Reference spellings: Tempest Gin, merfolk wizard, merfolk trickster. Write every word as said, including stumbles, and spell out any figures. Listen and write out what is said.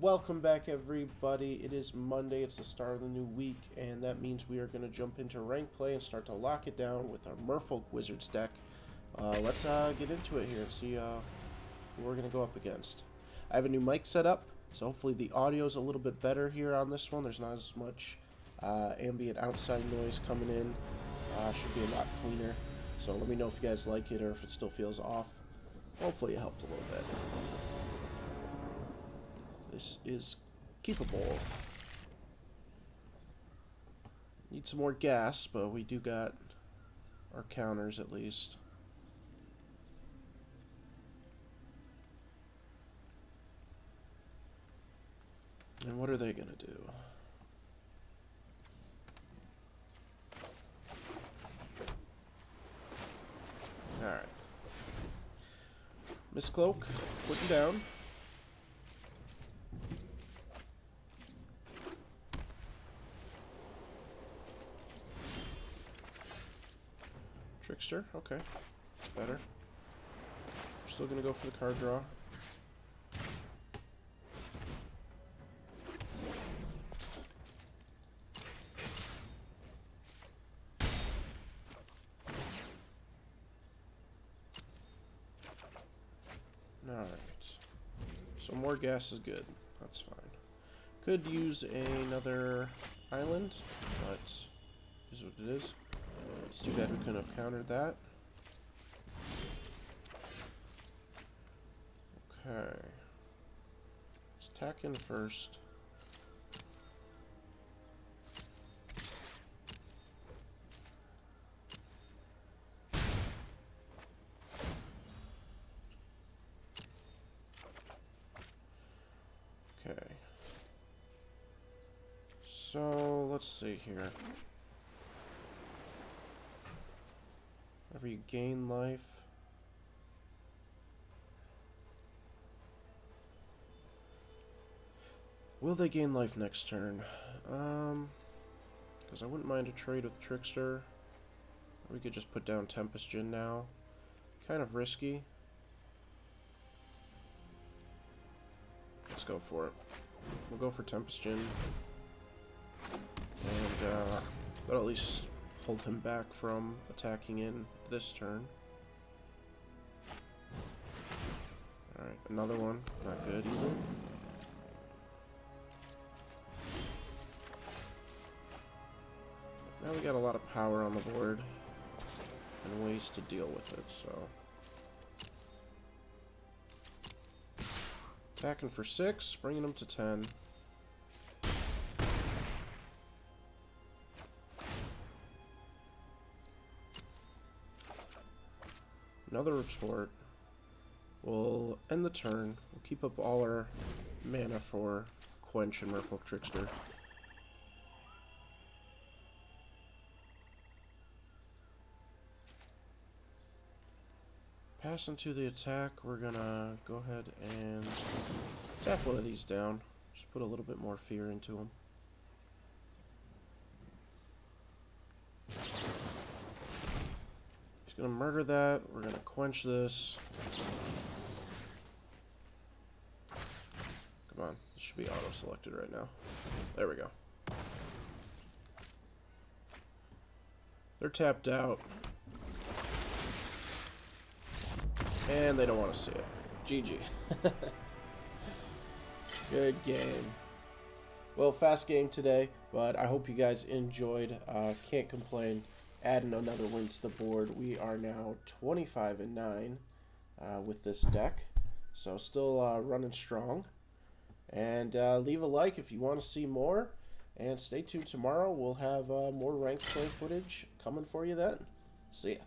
Welcome back, everybody. It is Monday. It's the start of the new week, and that means we are going to jump into rank play and start to lock it down with our merfolk wizards deck. Uh, let's uh, get into it here and see uh, who we're going to go up against. I have a new mic set up, so hopefully the audio is a little bit better here on this one. There's not as much uh, ambient outside noise coming in. Uh, should be a lot cleaner. So let me know if you guys like it or if it still feels off. Hopefully it helped a little bit. This is keepable. Need some more gas, but we do got our counters at least. And what are they gonna do? Alright. Miss Cloak, put you down. Trickster, okay. That's better. We're still gonna go for the card draw. Alright. So more gas is good. That's fine. Could use another island, but here's what it is. It's too bad we couldn't have countered that. Okay. Let's attack in first. Okay. So, let's see here. Whenever you gain life. Will they gain life next turn? Um, because I wouldn't mind a trade with Trickster. We could just put down Tempest Gin now. Kind of risky. Let's go for it. We'll go for Tempest Gin. And, uh, that'll at least hold him back from attacking in this turn. Alright, another one. Not good either. Now we got a lot of power on the board and ways to deal with it, so. Attacking for six, bringing him to ten. Another retort. We'll end the turn. We'll keep up all our mana for Quench and Merfolk Trickster. Passing to the attack, we're gonna go ahead and tap one of these down. Just put a little bit more fear into them. Gonna murder that. We're gonna quench this. Come on, this should be auto-selected right now. There we go. They're tapped out, and they don't want to see it. G G. Good game. Well, fast game today, but I hope you guys enjoyed. Uh, can't complain. Adding another win to the board, we are now twenty-five and nine uh, with this deck, so still uh, running strong. And uh, leave a like if you want to see more, and stay tuned tomorrow. We'll have uh, more ranked play footage coming for you then. See ya.